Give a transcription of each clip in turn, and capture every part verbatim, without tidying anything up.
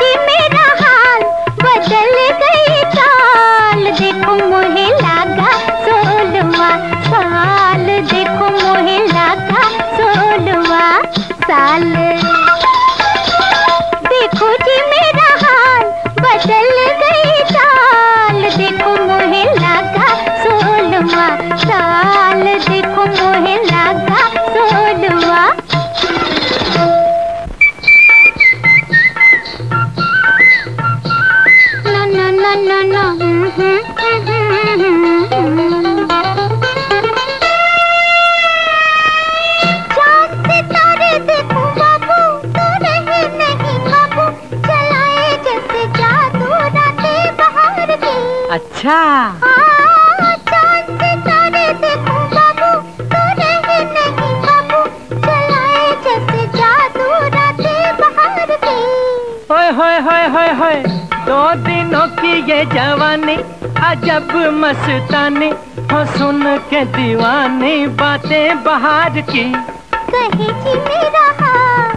कि मेरा हाल बदल गई चाल। देखो मोहे लागा सोलवा साल, देखो मोहे लागा सोलवा साल। देखो जी मेरा हाल बदल गई चाल, देखो मोहे लागा सोलवा साल, देखो मोहे लागा सोलवा। ना ना जागते तारे देखो बाबू, तो रहे नहीं बाबू, चलाए जैसे जादू राते बाहर की। अच्छा जागते तारे देखो बाबू, तो रहे नहीं बाबू, चलाए जैसे जादू राते बाहर की। होय होय होय होय होय, दो दिनों की ये जवानी, अजब मस्तानी, हो सुन के दीवानी बातें बाहर की। कहीं जी मेरा हाल,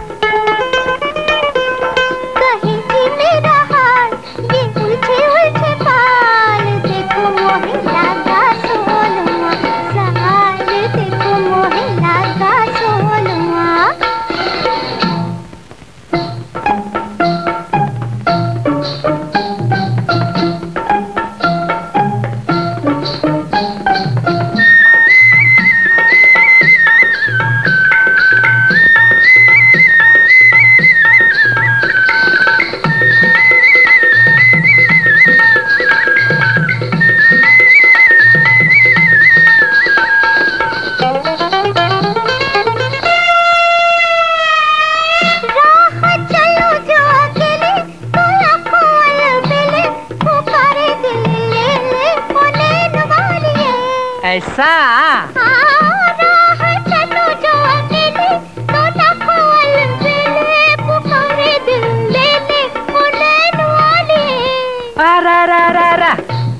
कहीं जी मेरा हाल, ये उलझे उलझे बाल। देखो मोहे लागा सोलवा साल, देखो मोहे लागा सोलवा। ऐसा राह चलो जो अकेले, तो लाखों अलबेले पुकारे दिल ले ले उड़न वाले। अरा रा रा रा,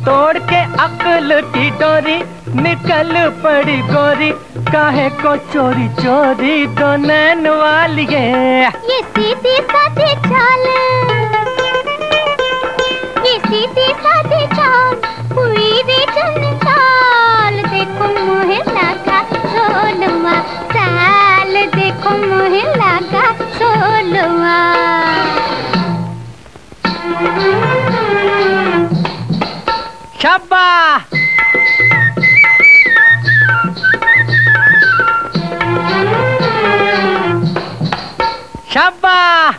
तोड़ के अक्ल की डोरी, निकल पड़ी गोरी, काहे को चोरी चोरी दो नैन वाली। ये सीधी साधी चाल, ये सीधी साधी चाल, पूरी रे जनता। देखो मोहे लागा सोलवा साल, देखो मोहे लागा सोलवा। शाबाश। शाबाश।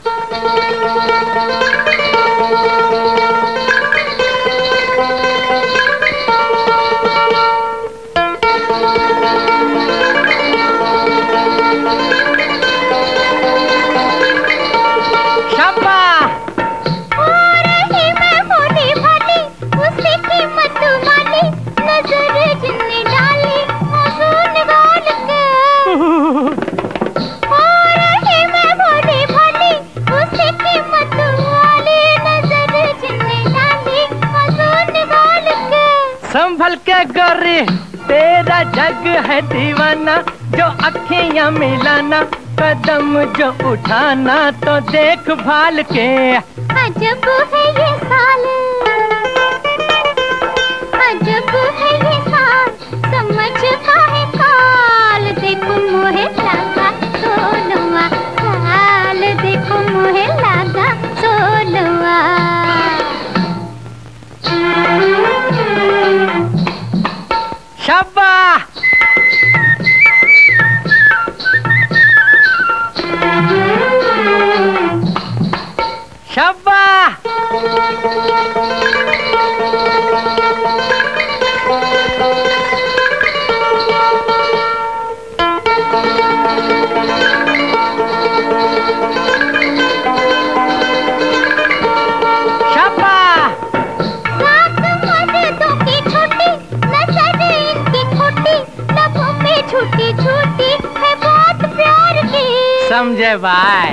संभल के गोरी, तेरा जग है दीवाना, जो अखियां मिलाना, कदम जो उठाना, तो देख भाल के। अजब है ये साल, अजब है ये साल, समझता है काल। देखो मोहे लागा सोलवा साल, देखो मोहे लागा सोलवा। शाबाश। शाबाश। समझे भाई,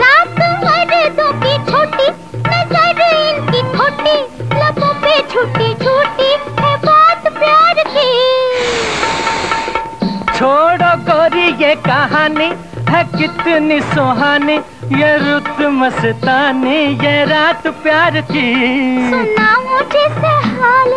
रात मर्दों की छोटी, नजर इनकी खोटी, लबों पे छूटी छूटी है बात प्यार की। छोड़ो गोरी ये कहानी है कितनी सुहानी, ये रुत मस्ताने ये रात प्यार की, सुना मुझे से हाल,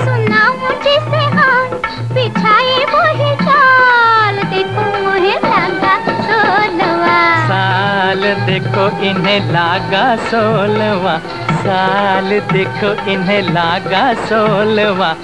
सुना मुझे से हाल, बिछाई वही चाल, देखो मुझे लगा सोलवा साल, देखो इन्हें लगा सोलवा साल, देखो इन्हें लगा सोलवा